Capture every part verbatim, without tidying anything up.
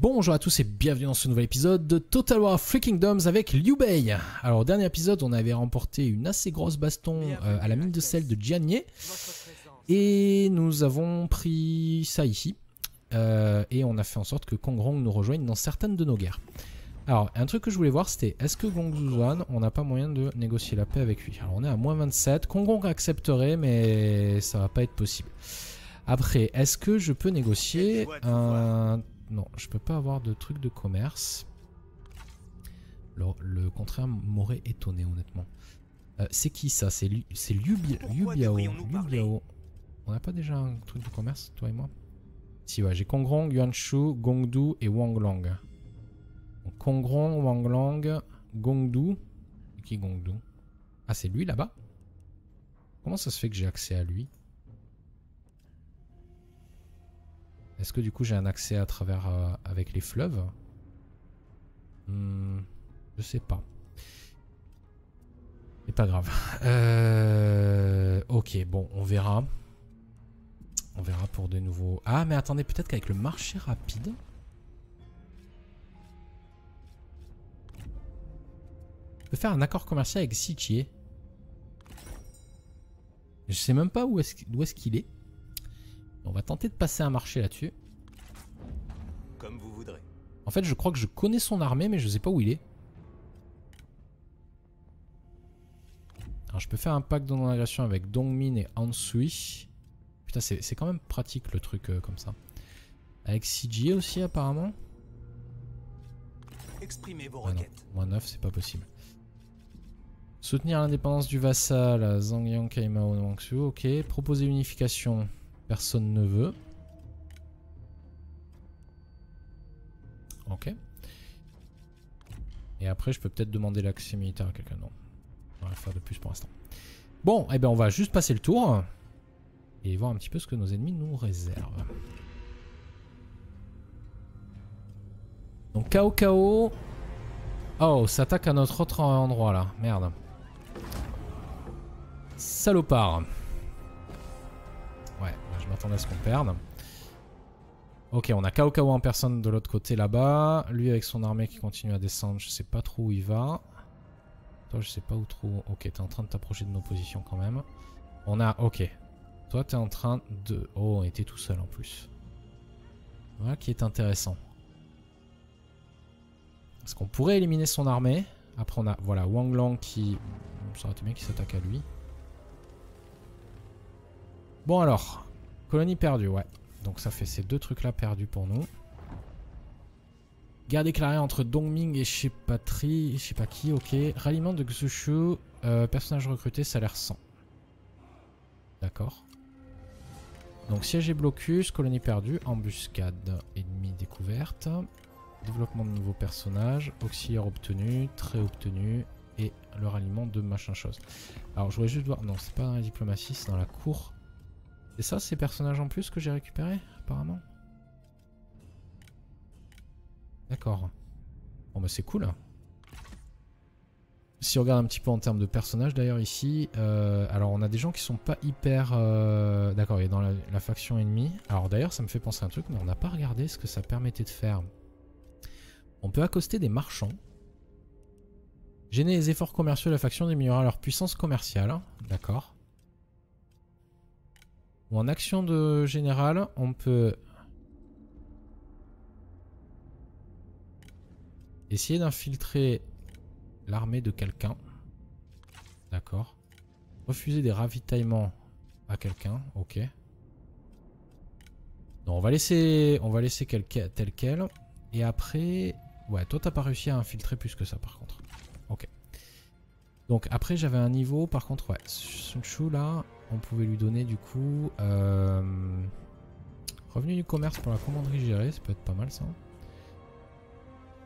Bonjour à tous et bienvenue dans ce nouvel épisode de Total War Kingdoms avec Liu Bei. Alors au dernier épisode on avait remporté une assez grosse baston euh, à la mine de sel de Jianye. Et nous avons pris ça ici. Euh, et on a fait en sorte que Kong Rong nous rejoigne dans certaines de nos guerres. Alors un truc que je voulais voir c'était est-ce que Gongsun Zan on n'a pas moyen de négocier la paix avec lui. Alors on est à moins vingt-sept, Kong Rong accepterait mais ça va pas être possible. Après est-ce que je peux négocier un... Non, je peux pas avoir de truc de commerce. Le, le contraire m'aurait étonné, honnêtement. Euh, c'est qui ça? C'est Liu Biao. Liu Biao. On n'a pas déjà un truc de commerce, toi et moi? Si, ouais, j'ai Kong Rong, Yuan Shu, Gong Du et Wang Long. Donc, Kong Rong, Wang Long, Gong Du. C'est qui Gong Du? Ah, c'est lui là-bas? Comment ça se fait que j'ai accès à lui? Est-ce que du coup j'ai un accès à travers euh, avec les fleuves? hmm, Je sais pas. C'est pas grave. Euh, ok, bon, on verra. On verra pour de nouveaux... Ah, mais attendez, peut-être qu'avec le marché rapide... Je peux faire un accord commercial avec Sijie. Je sais même pas où est-ce qu'il est. On va tenter de passer un marché là-dessus. Comme vous voudrez. En fait, je crois que je connais son armée, mais je sais pas où il est. Alors, je peux faire un pacte de non-agression avec Dongmin et Hansui. Putain, c'est quand même pratique le truc euh, comme ça. Avec Sijie aussi, apparemment. Exprimez vos requêtes. moins neuf, c'est pas possible. Soutenir l'indépendance du vassal, Zhenjiang, Kaimao, Wang Shu. Ok, proposer l'unification. Personne ne veut. Ok. Et après, je peux peut-être demander l'accès militaire à quelqu'un. Non. On va faire de plus pour l'instant. Bon, eh bien, on va juste passer le tour. Et voir un petit peu ce que nos ennemis nous réservent. Donc, Cao Cao. Oh, s'attaque à notre autre endroit là. Merde. Salopard. Je m'attendais à ce qu'on perde. Ok, on a Cao Cao en personne de l'autre côté là-bas. Lui avec son armée qui continue à descendre, je sais pas trop où il va. Toi, je sais pas où trop... Ok, t'es en train de t'approcher de nos positions quand même. On a... Ok. Toi, t'es en train de... Oh, on était tout seul en plus. Voilà qui est intéressant. Parce qu'on pourrait éliminer son armée. Après, on a... Voilà, Wang Long qui... Ça aurait été bien qu'il s'attaque à lui. Bon alors... Colonie perdue, ouais. Donc ça fait ces deux trucs-là perdus pour nous. Guerre déclarée entre Dongming et je sais pas qui, ok. Ralliement de Xushu, euh, personnage recruté, salaire cent. D'accord. Donc siège et blocus, colonie perdue, embuscade, ennemi découverte. Développement de nouveaux personnages, auxiliaire obtenu, trait obtenu et le ralliement de machin chose. Alors je voulais juste voir, non c'est pas dans la diplomatie, c'est dans la cour. C'est ça ces personnages en plus que j'ai récupéré apparemment. D'accord. Bon bah c'est cool. Si on regarde un petit peu en termes de personnages d'ailleurs ici, euh, alors on a des gens qui sont pas hyper... Euh, D'accord, il est dans la, la faction ennemie. Alors d'ailleurs ça me fait penser à un truc, mais on n'a pas regardé ce que ça permettait de faire. On peut accoster des marchands. Gêner les efforts commerciaux de la faction d'améliorer leur puissance commerciale. D'accord. Ou en action de général, on peut essayer d'infiltrer l'armée de quelqu'un. D'accord. Refuser des ravitaillements à quelqu'un. Ok. Non, on va laisser, on va laisser quel, tel quel. Et après, ouais, toi t'as pas réussi à infiltrer plus que ça par contre. Ok. Donc après j'avais un niveau, par contre, ouais, Sun Shu là. On pouvait lui donner du coup euh, revenu du commerce pour la commanderie gérée, ça peut être pas mal ça.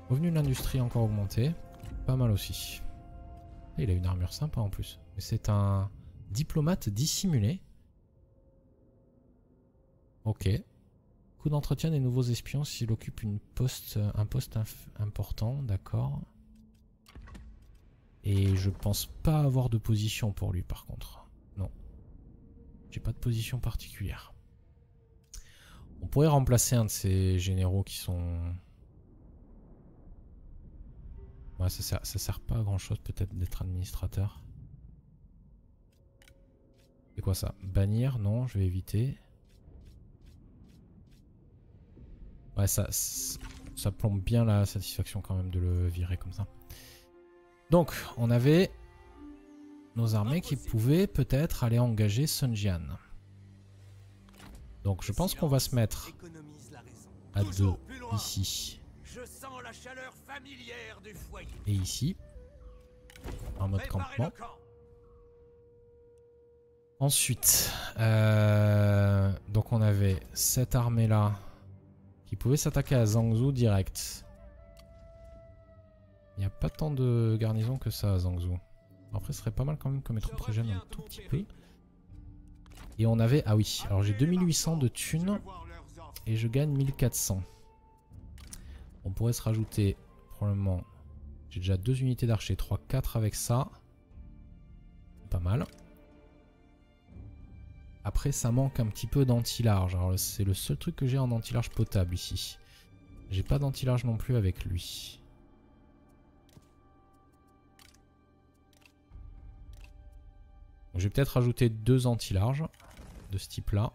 Revenu de l'industrie encore augmenté, pas mal aussi. Et il a une armure sympa en plus. Mais c'est un diplomate dissimulé. Ok. Coût d'entretien des nouveaux espions s'il occupe une poste, un poste important, d'accord. Et je pense pas avoir de position pour lui par contre. J'ai pas de position particulière. On pourrait remplacer un de ces généraux qui sont Ouais, ça sert, ça sert pas à grand chose peut-être d'être administrateur. C'est quoi ça? Bannir? Non, je vais éviter. Ouais, ça, ça plombe bien la satisfaction quand même de le virer comme ça. Donc, on avait nos armées qui pouvaient peut-être aller engager Sun Jian. Donc je pense qu'on va se mettre à deux ici. Je sens la chaleur familière du foyer. Et ici, en mode campement. Ensuite, euh, donc on avait cette armée là qui pouvait s'attaquer à Zhangzhou direct. Il n'y a pas tant de garnison que ça à Zhangzhou. Après ce serait pas mal quand même que mes troupes régènent un tout petit peu. Et on avait... Ah oui, alors j'ai deux mille huit cents de thunes et je gagne mille quatre cents. On pourrait se rajouter probablement... J'ai déjà deux unités d'archers, trois, quatre avec ça. Pas mal. Après ça manque un petit peu d'anti-large. Alors c'est le seul truc que j'ai en anti-large potable ici. J'ai pas d'anti-large non plus avec lui. Donc, je vais peut-être rajouter deux anti-larges de ce type-là.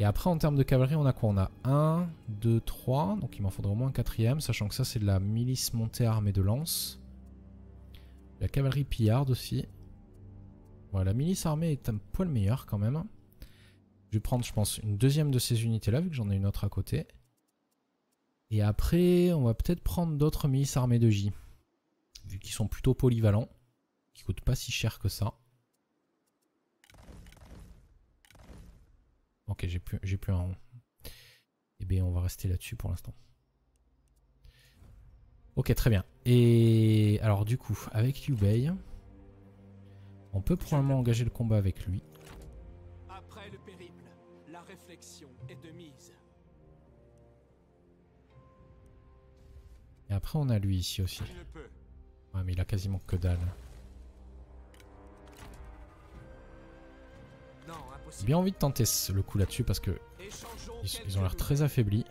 Et après, en termes de cavalerie, on a quoi? On a un, deux, trois. Donc il m'en faudra au moins un quatrième, sachant que ça, c'est de la milice montée armée de lance. La cavalerie pillarde aussi. Voilà, la milice armée est un poil meilleure quand même. Je vais prendre, je pense, une deuxième de ces unités-là, vu que j'en ai une autre à côté. Et après, on va peut-être prendre d'autres milices armées de J, vu qu'ils sont plutôt polyvalents, qui coûtent pas si cher que ça. Ok, j'ai plus, j'ai plus un rond. Eh bien, on va rester là-dessus pour l'instant. Ok, très bien. Et alors du coup, avec Liu Bei, on peut probablement engager le combat avec lui. Après le périple, la réflexion est de mise. Et après, on a lui ici aussi. Ouais, mais il a quasiment que dalle. J'ai bien envie de tenter le coup là-dessus parce que ils, ils ont l'air très affaiblis.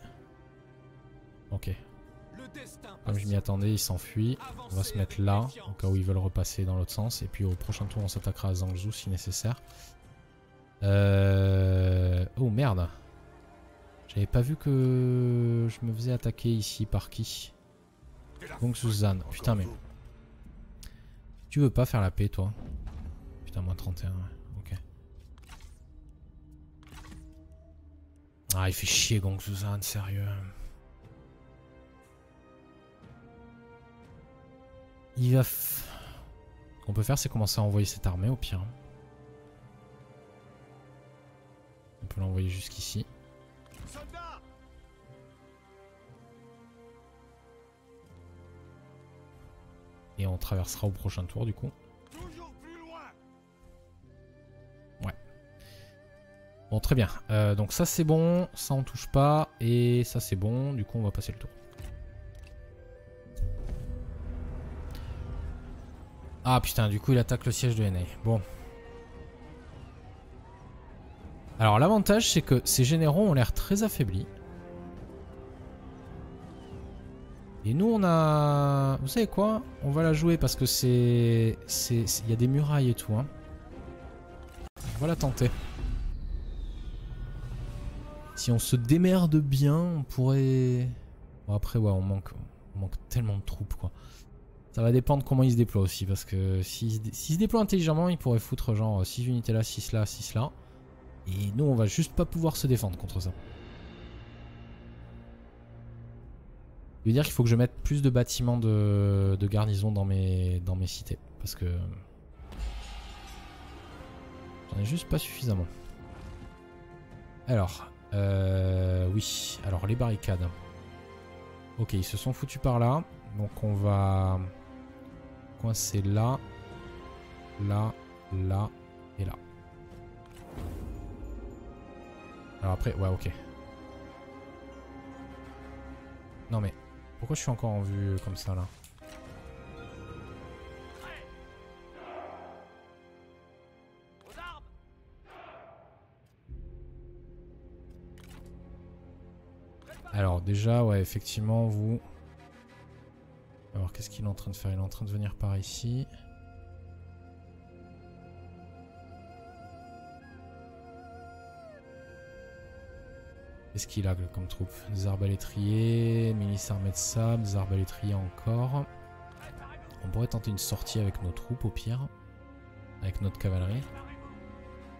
Ok. Comme je m'y attendais, ils s'enfuient. On va se mettre là, au cas où ils veulent repasser dans l'autre sens. Et puis au prochain tour, on s'attaquera à Zhangzhou si nécessaire. Euh... Oh merde. J'avais pas vu que je me faisais attaquer ici par qui? Gongsun Zan. Putain mais... Tu veux pas faire la paix toi? Putain, moins trente et un, ouais. Ah, il fait chier Gongsun Zan, sérieux. Il va... F... Ce qu'on peut faire, c'est commencer à envoyer cette armée, au pire. On peut l'envoyer jusqu'ici. Et on traversera au prochain tour, du coup. Bon, très bien, euh, donc ça c'est bon, ça on touche pas, et ça c'est bon, du coup on va passer le tour. Ah putain, du coup il attaque le siège de Ennai, bon. Alors l'avantage c'est que ces généraux ont l'air très affaiblis. Et nous on a... Vous savez quoi? On va la jouer parce que c'est... Il y a des murailles et tout, hein. On va la tenter. Si on se démerde bien, on pourrait... Bon après, ouais, on manque, on manque tellement de troupes, quoi. Ça va dépendre comment ils se déploient aussi, parce que s'ils se, dé... s'ils se déploient intelligemment, ils pourraient foutre genre six unités là, six là, six là. Et nous, on va juste pas pouvoir se défendre contre ça. Ça veut dire qu'il faut que je mette plus de bâtiments de, de garnison dans mes... dans mes cités, parce que... J'en ai juste pas suffisamment. Alors... Euh, oui, alors les barricades. Ok, ils se sont foutus par là. Donc on va coincer là, là, là et là. Alors après, ouais, ok. Non mais, pourquoi je suis encore en vue comme ça là? Alors déjà, ouais, effectivement, vous... Alors, alors qu'est-ce qu'il est en train de faire? Il est en train de venir par ici. Qu'est-ce qu'il a comme troupe? Des arbalétriers, milices armées de sable, des arbalétriers encore. On pourrait tenter une sortie avec nos troupes au pire. Avec notre cavalerie.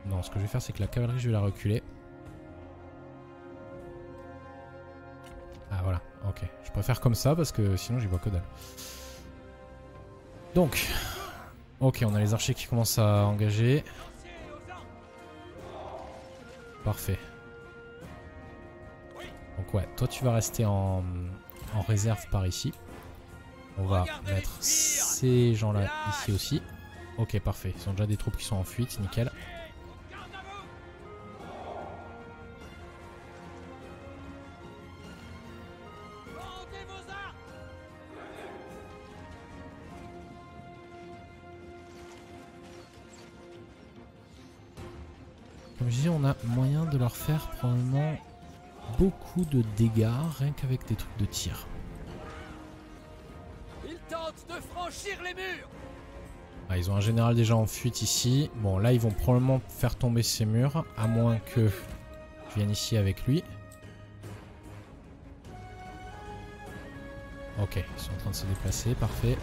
Non, ce que je vais faire c'est que la cavalerie je vais la reculer. Ah voilà, ok. Je préfère comme ça parce que sinon j'y vois que dalle. Donc, ok, on a les archers qui commencent à engager. Parfait. Donc ouais, toi tu vas rester en, en réserve par ici. On va mettre ces gens-là ici aussi. Ok, parfait. Ils ont déjà des troupes qui sont en fuite, nickel. Comme je disais, on a moyen de leur faire probablement beaucoup de dégâts, rien qu'avec des trucs de tir. Ils tentent de franchir les murs. Ah, ils ont un général déjà en fuite ici. Bon, là, ils vont probablement faire tomber ces murs, à moins que je vienne ici avec lui. Ok, ils sont en train de se déplacer, parfait.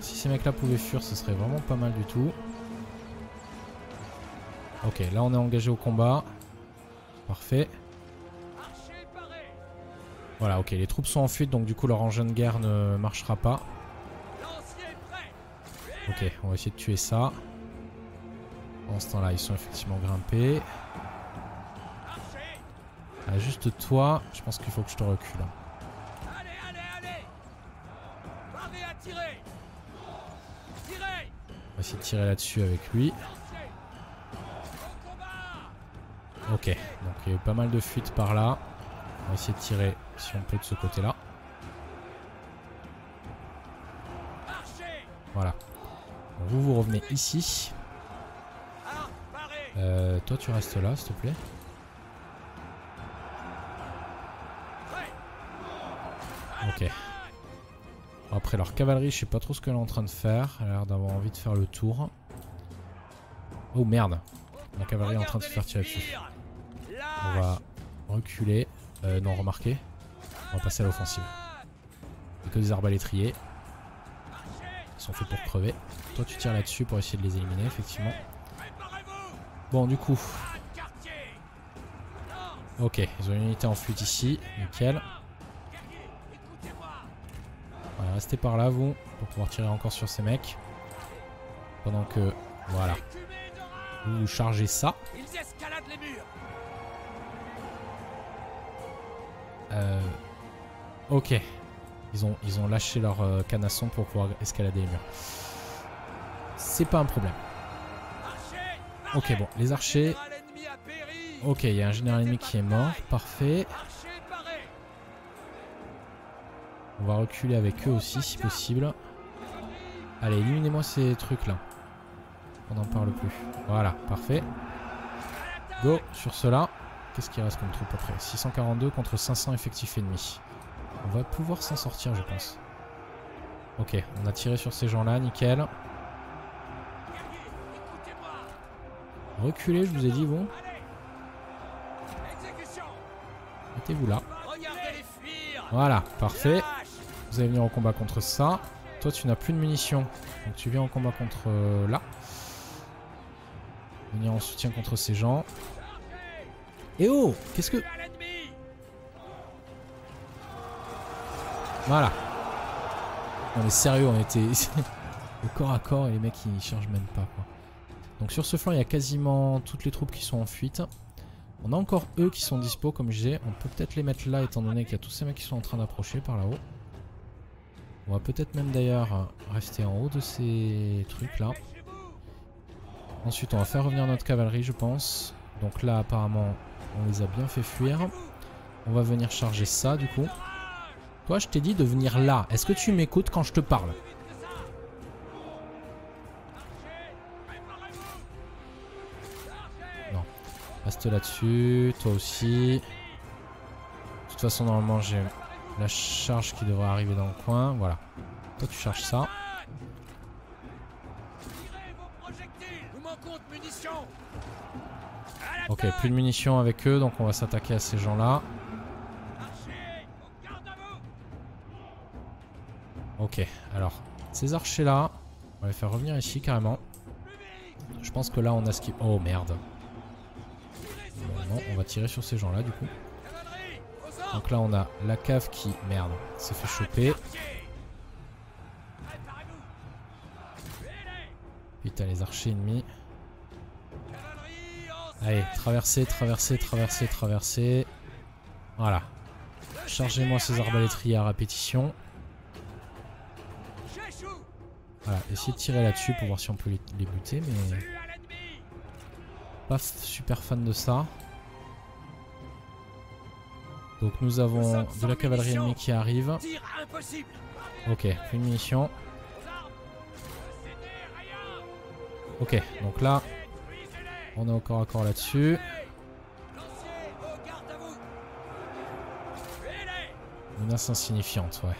Si ces mecs-là pouvaient fuir, ce serait vraiment pas mal du tout. Ok, là on est engagé au combat. Parfait. Voilà, ok, les troupes sont en fuite, donc du coup leur engin de guerre ne marchera pas. Ok, on va essayer de tuer ça. En ce temps-là, ils sont effectivement grimpés. Ah, juste toi, je pense qu'il faut que je te recule. On va essayer de tirer là-dessus avec lui. Ok, donc il y a eu pas mal de fuites par là. On va essayer de tirer si on peut de ce côté-là. Voilà. Donc vous, vous revenez ici. Euh, toi, tu restes là, s'il te plaît. Ok. Après, leur cavalerie, je sais pas trop ce qu'elle est en train de faire. Elle a l'air d'avoir envie de faire le tour. Oh merde! La cavalerie est en train de se faire tirer dessus. On va reculer. Euh, non, remarquez. On va passer à l'offensive. Il n'y a que des arbalétriers. Ils sont faits pour crever. Toi, tu tires là-dessus pour essayer de les éliminer, effectivement. Bon, du coup. Ok, ils ont une unité en fuite ici. Nickel. Voilà, restez par là, vous, pour pouvoir tirer encore sur ces mecs. Pendant que. Voilà. Vous chargez ça. Ils escaladent les murs. Euh, ok. Ils ont, ils ont lâché leur euh, canasson pour pouvoir escalader les murs. C'est pas un problème. Ok, bon, les archers. Ok, il y a un général ennemi qui est mort. Parfait. On va reculer avec eux aussi si possible. Allez, éliminez-moi ces trucs-là. On n'en parle plus. Voilà, parfait. Go sur cela. Qu'est-ce qu'il reste comme troupe après? six cent quarante-deux contre cinq cents effectifs ennemis. On va pouvoir s'en sortir, je pense. Ok, on a tiré sur ces gens-là, nickel. Reculez, je vous ai dit, bon. Mettez-vous là. Voilà, parfait. Vous allez venir en combat contre ça. Toi, tu n'as plus de munitions. Donc tu viens en combat contre euh, là. Venir en soutien contre ces gens. Et oh, qu'est-ce que... Voilà. On est sérieux, on était au corps à corps et les mecs ils chargent même pas quoi. Donc sur ce flanc il y a quasiment toutes les troupes qui sont en fuite. On a encore eux qui sont dispo comme j'ai. On peut peut-être les mettre là étant donné qu'il y a tous ces mecs qui sont en train d'approcher par là-haut. On va peut-être même d'ailleurs rester en haut de ces trucs là. Ensuite on va faire revenir notre cavalerie je pense. Donc là apparemment on les a bien fait fuir. On va venir charger ça du coup. Toi je t'ai dit de venir là. Est-ce que tu m'écoutes quand je te parle? Non. Reste là-dessus. Toi aussi. De toute toute façon, normalement, j'ai la charge qui devrait arriver dans le coin. Voilà. Toi, tu charges ça. Ok, plus de munitions avec eux, donc on va s'attaquer à ces gens-là. Ok, alors, ces archers-là, on va les faire revenir ici carrément. Je pense que là, on a ce qui... Oh, merde. Bon, non, on va tirer sur ces gens-là, du coup. Donc là, on a la cave qui... Merde, s'est fait choper. Putain, les archers ennemis. Allez, traversez, traversez, traversez, traversez. Voilà. Chargez-moi ces arbalétriers à répétition. Voilà, essayez de tirer là-dessus pour voir si on peut les, les buter, mais... Pas super fan de ça. Donc nous avons de la cavalerie ennemie qui arrive. Ok, plus de munitions. Ok, donc là... On est encore à corps là-dessus. Menace insignifiante, ouais.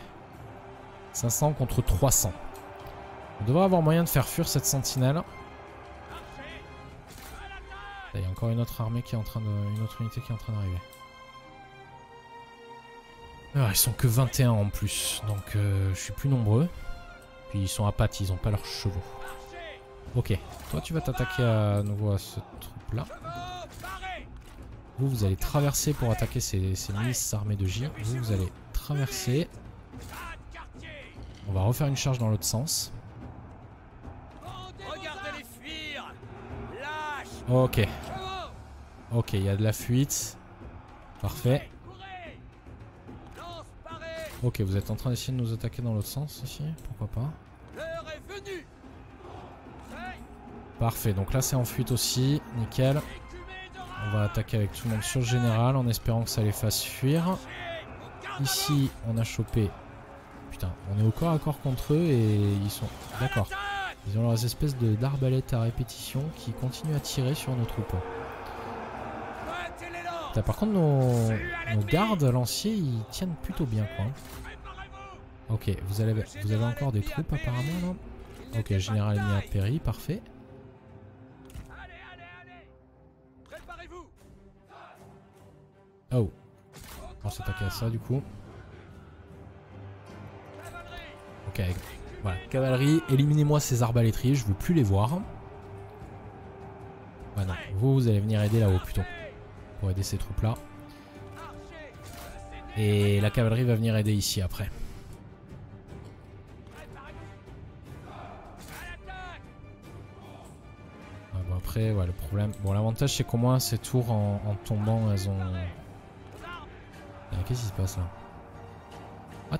cinq cents contre trois cents. On devrait avoir moyen de faire fuir cette sentinelle. Il y a encore une autre armée qui est en train de. Une autre unité qui est en train d'arriver. Ah, ils sont que vingt et un en plus, donc euh, je suis plus nombreux. Puis ils sont à pattes, ils n'ont pas leurs chevaux. Ok, toi tu vas t'attaquer à nouveau à ce troupe là. Vous, vous allez traverser pour attaquer ces, ces milices armées de J. Vous, vous allez traverser. On va refaire une charge dans l'autre sens. Ok. Ok, il y a de la fuite. Parfait. Ok, vous êtes en train d'essayer de nous attaquer dans l'autre sens ici. Pourquoi pas. Parfait, donc là c'est en fuite aussi, nickel. On va attaquer avec tout le monde sur le général en espérant que ça les fasse fuir. Ici on a chopé... Putain, on est au corps à corps contre eux et ils sont... D'accord. Ils ont leurs espèces d'arbalètes à répétition qui continuent à tirer sur nos troupes. Putain, par contre nos, nos gardes lanciers ils tiennent plutôt bien quoi. Ok, vous avez, vous avez encore des troupes apparemment là. Ok, général ennemi à péri, parfait. Oh, on s'attaque à ça du coup. Ok, voilà. Cavalerie, éliminez-moi ces arbalétriers, je veux plus les voir. Bah non, vous, vous allez venir aider là-haut plutôt. Pour aider ces troupes-là. Et la cavalerie va venir aider ici après. Ah, bon, après, ouais, le problème. Bon, l'avantage c'est qu'au moins ces tours en, en tombant, elles ont. Qu'est-ce qui se passe là? What?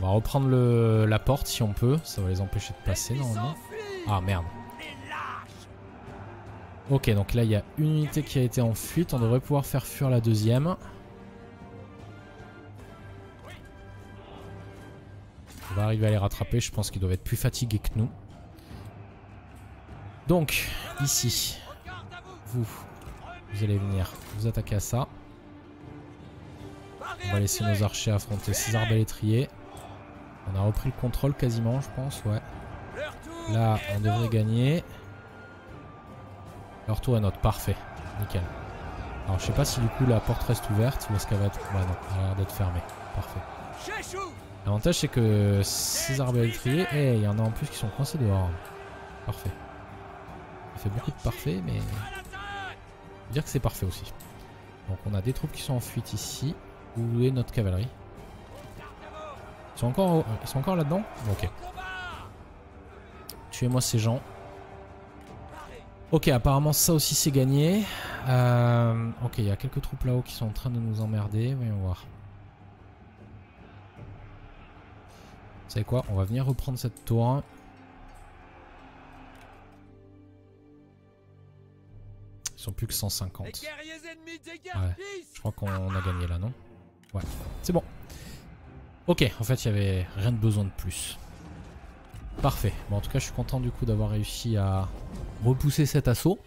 On va reprendre le, la porte si on peut. Ça va les empêcher de passer normalement. Ah merde. Ok, donc là il y a une unité qui a été en fuite. On devrait pouvoir faire fuir la deuxième. On va arriver à les rattraper. Je pense qu'ils doivent être plus fatigués que nous. Donc, ici... Vous, vous allez venir vous attaquer à ça. On va laisser nos archers affronter ces arbalétriers. On a repris le contrôle quasiment, je pense, ouais. Là, on devrait gagner. Leur tour est notre, parfait, nickel. Alors, je sais pas si du coup la porte reste ouverte ou est-ce qu'elle va être... Ouais, non, elle a l'air d'être fermée, parfait. L'avantage, c'est que ces arbalétriers... Eh, hey, il y en a en plus qui sont coincés dehors. Parfait. Ça fait beaucoup de parfait, mais... dire que c'est parfait aussi. Donc on a des troupes qui sont en fuite ici. Où est notre cavalerie? Ils sont encore, au... Ils sont encore là-dedans. Ok. Tuez-moi ces gens. Ok, apparemment ça aussi c'est gagné. Euh... Ok, il y a quelques troupes là-haut qui sont en train de nous emmerder. Voyons voir. Vous savez quoi? On va venir reprendre cette tour. Sont plus que cent cinquante. Ennemis, ouais. Je crois qu'on a gagné là, non? Ouais, c'est bon. Ok, en fait, il n'y avait rien de besoin de plus. Parfait. Bon, en tout cas, je suis content du coup d'avoir réussi à repousser cet assaut.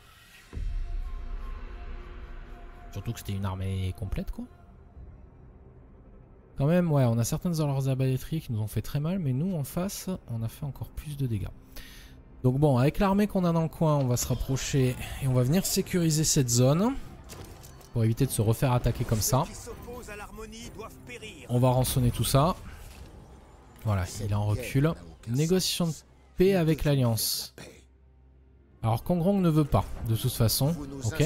Surtout que c'était une armée complète, quoi. Quand même, ouais, on a certaines de leurs arbalétriers qui nous ont fait très mal, mais nous, en face, on a fait encore plus de dégâts. Donc bon, avec l'armée qu'on a dans le coin, on va se rapprocher et on va venir sécuriser cette zone pour éviter de se refaire attaquer comme ça. On va rançonner tout ça. Voilà, il est en recul. Négociation de paix avec l'Alliance. Alors Kong Rong ne veut pas, de toute façon. Ok.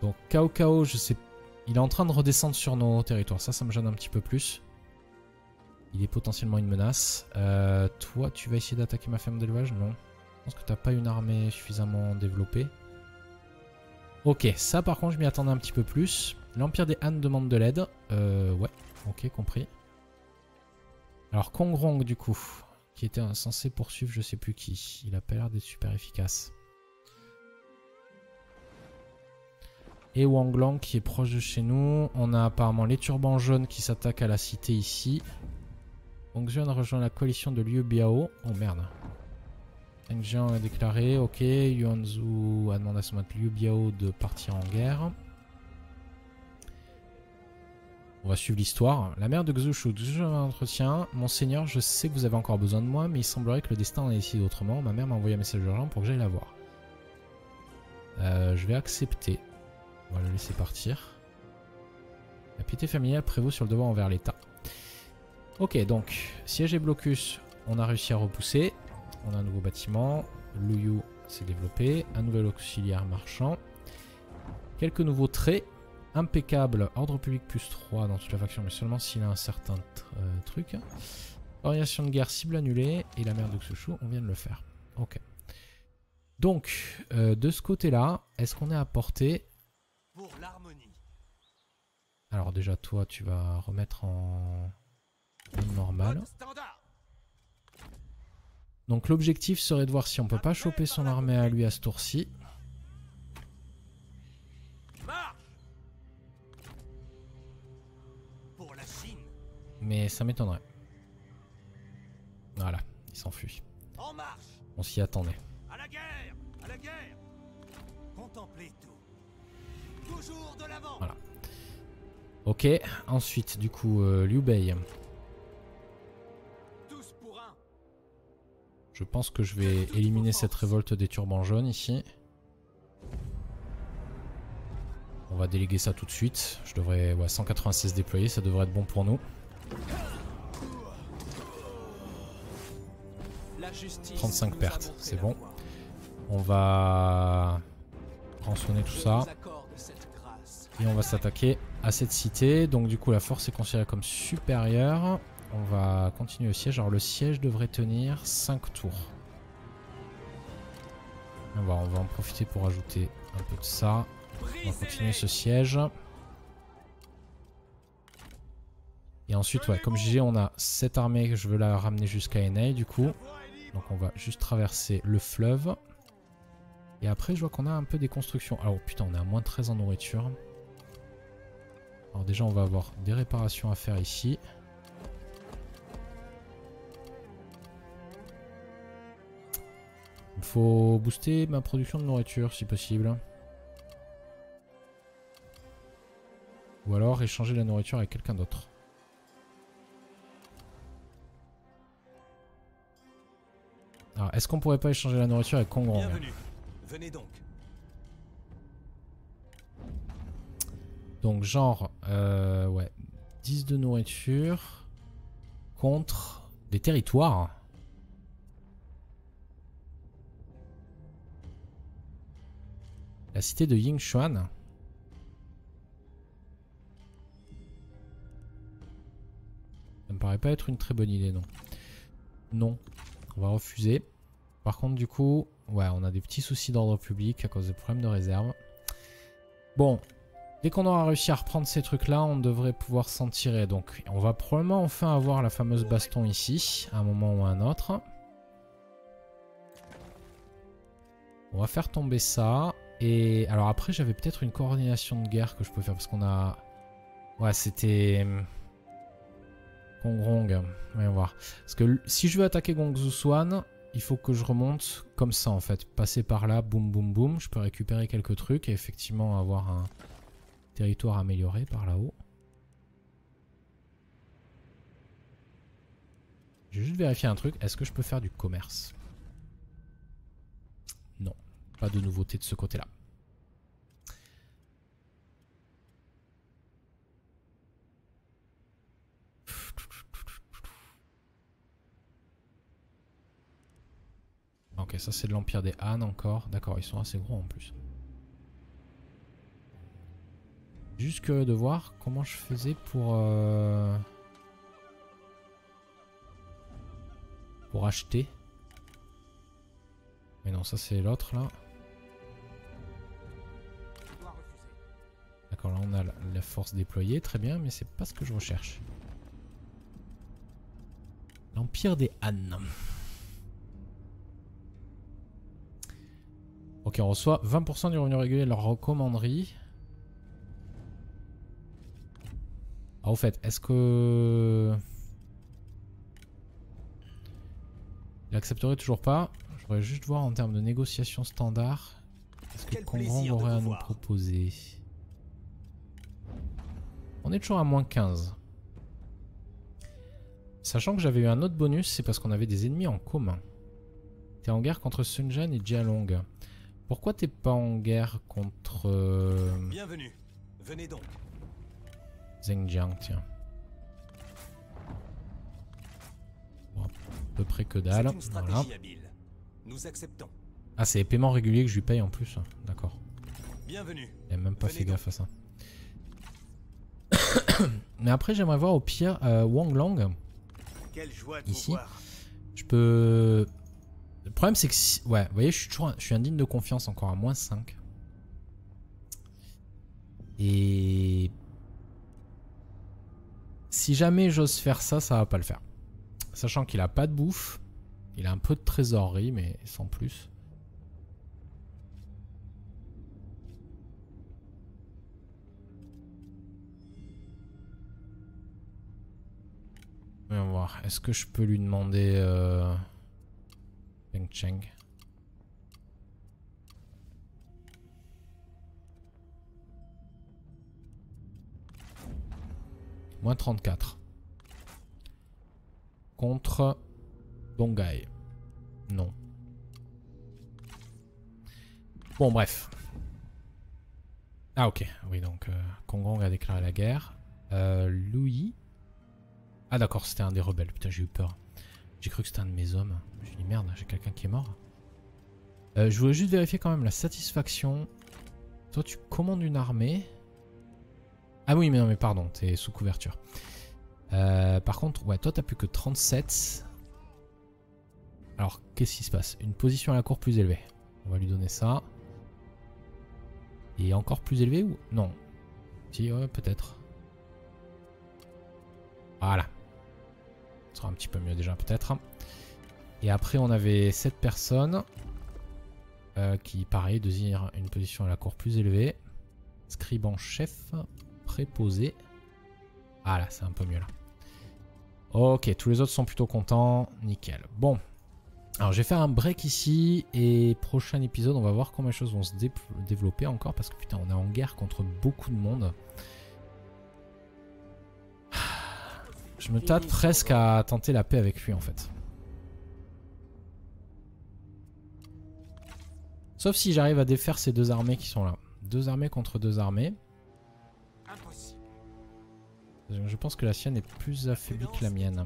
Donc Cao Cao, je sais pas. Il est en train de redescendre sur nos territoires, ça, ça me gêne un petit peu plus. Il est potentiellement une menace. Euh, toi, tu vas essayer d'attaquer ma ferme d'élevage? Non. Je pense que t'as pas une armée suffisamment développée. Ok, ça par contre, je m'y attendais un petit peu plus. L'Empire des Han demande de l'aide. Euh, ouais, ok, compris. Alors Kong Rong, du coup, qui était censé poursuivre je sais plus qui. Il a pas l'air d'être super efficace. Et Wang Long qui est proche de chez nous. On a apparemment les Turbans Jaunes qui s'attaquent à la cité ici. Gongsun rejoint la coalition de Liu Biao. Oh merde. Zhangzhou a déclaré. Ok. Yuan Shu a demandé à son maître Liu Biao de partir en guerre. On va suivre l'histoire. La mère de Xushu. Xushu a un entretien. Monseigneur, je sais que vous avez encore besoin de moi, mais il semblerait que le destin en ait décidé autrement. Ma mère m'a envoyé un message urgent pour que j'aille la voir. Euh, je vais accepter. On va le laisser partir. La piété familiale prévaut sur le devoir envers l'État. Ok, donc, siège et blocus, on a réussi à repousser. On a un nouveau bâtiment. Luyu s'est développé. Un nouvel auxiliaire marchand. Quelques nouveaux traits. Impeccable. Ordre public plus trois dans toute la faction, mais seulement s'il a un certain euh, truc. Orientation de guerre, cible annulée. Et la mère de Xushu, on vient de le faire. Ok. Donc, euh, de ce côté-là, est-ce qu'on est à portée? Alors déjà toi tu vas remettre en normal. Donc l'objectif serait de voir si on peut pas choper son armée à lui à ce tour-ci. Mais ça m'étonnerait. Voilà, il s'enfuit. On s'y attendait. À la guerre, à la guerre. Contemplez tout. Voilà. Ok, ensuite du coup euh, Liu Bei. Je pense que je vais éliminer cette révolte des Turbans Jaunes ici. On va déléguer ça tout de suite. Je devrais... Ouais, cent quatre-vingt-seize déployés, ça devrait être bon pour nous. trente-cinq pertes, c'est bon. On va rançonner tout ça. Et on va s'attaquer à cette cité. Donc du coup la force est considérée comme supérieure. On va continuer au siège. Alors le siège devrait tenir cinq tours. On va, on va en profiter pour ajouter un peu de ça. On va continuer ce siège. Et ensuite ouais, comme je disais, on a cette armée que je veux la ramener jusqu'à Ennai du coup. Donc on va juste traverser le fleuve. Et après je vois qu'on a un peu des constructions. Alors putain, on est à moins treize en nourriture. Alors déjà on va avoir des réparations à faire ici. Il faut booster ma production de nourriture si possible. Ou alors échanger la nourriture avec quelqu'un d'autre. Alors est-ce qu'on pourrait pas échanger la nourriture avec Kong Rong? Venez donc. Donc genre euh, ouais, dix de nourriture contre des territoires. La cité de Yingchuan. Ça me paraît pas être une très bonne idée, non. Non, on va refuser. Par contre du coup, ouais, on a des petits soucis d'ordre public à cause des problèmes de réserve. Bon, dès qu'on aura réussi à reprendre ces trucs-là, on devrait pouvoir s'en tirer. Donc, on va probablement enfin avoir la fameuse baston ici, à un moment ou à un autre. On va faire tomber ça. Et alors après, j'avais peut-être une coordination de guerre que je peux faire parce qu'on a... Ouais, c'était... Kong Rong. Voyons voir. Parce que si je veux attaquer Gongsun Zan... il faut que je remonte comme ça en fait. Passer par là, boum boum boum, je peux récupérer quelques trucs et effectivement avoir un territoire amélioré par là-haut. Je vais juste vérifier un truc, est-ce que je peux faire du commerce? Non, pas de nouveauté de ce côté-là. Ok, ça c'est de l'Empire des Han encore. D'accord, ils sont assez gros en plus. Juste curieux de voir comment je faisais pour... Euh... pour acheter. Mais non, ça c'est l'autre là. D'accord, là on a la force déployée, très bien, mais c'est pas ce que je recherche. L'Empire des Han. Ok, on reçoit vingt pour cent du revenu régulier de leur recommanderie. Ah, au fait, est-ce que... Il accepterait toujours pas. Je voudrais juste voir en termes de négociation standard. Est-ce que Kong Rong aurait à nous proposer? On est toujours à moins quinze. Sachant que j'avais eu un autre bonus, c'est parce qu'on avait des ennemis en commun. T'es en guerre contre Sun Jian et Jialong. Pourquoi t'es pas en guerre contre... Bienvenue. Venez donc. Zhenjiang, tiens. Bon, à peu près que dalle. Voilà. Nous acceptons. Ah, c'est les paiements réguliers que je lui paye en plus. D'accord. Bienvenue. Il a même pas Venez fait donc. gaffe à ça. Mais après, j'aimerais voir au pire euh, Wang Long. Quelle joie de Ici. Voir. Je peux... Le problème c'est que si... Ouais, vous voyez, je suis, toujours, je suis indigne de confiance encore à moins cinq. Et... Si jamais j'ose faire ça, ça va pas le faire. Sachant qu'il a pas de bouffe. Il a un peu de trésorerie, mais sans plus. Voyons voir, est-ce que je peux lui demander... Euh... Qing Cheng. moins trente-quatre. Contre Dongai. Non. Bon, bref. Ah, ok. Oui, donc euh, Kong Rong a déclaré la guerre. Euh, Louis. Ah, d'accord, c'était un des rebelles. Putain, j'ai eu peur. J'ai cru que c'était un de mes hommes. J'ai dit merde, j'ai quelqu'un qui est mort. Euh, je voulais juste vérifier quand même la satisfaction. Toi, tu commandes une armée. Ah oui, mais non, mais pardon, t'es sous couverture. Euh, par contre, ouais, toi, t'as plus que trente-sept. Alors, qu'est-ce qui se passe? Une position à la cour plus élevée. On va lui donner ça. Et encore plus élevée ou... Non. Si, ouais, peut-être. Voilà. Ça sera un petit peu mieux déjà peut-être. Et après on avait cette personne euh, qui pareil désire une position à la cour plus élevée. Scribe en chef, préposé. Ah là c'est un peu mieux là. Ok, tous les autres sont plutôt contents, nickel. Bon, alors je vais faire un break ici et prochain épisode on va voir comment les choses vont se dé développer encore parce que putain on est en guerre contre beaucoup de monde. Je me tâte presque à tenter la paix avec lui en fait. Sauf si j'arrive à défaire ces deux armées qui sont là. Deux armées contre deux armées. Je pense que la sienne est plus affaiblie que la mienne.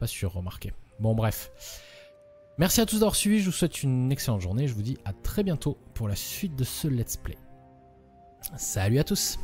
Pas sûr, remarquez. Bon bref. Merci à tous d'avoir suivi, je vous souhaite une excellente journée. Je vous dis à très bientôt pour la suite de ce let's play. Salut à tous!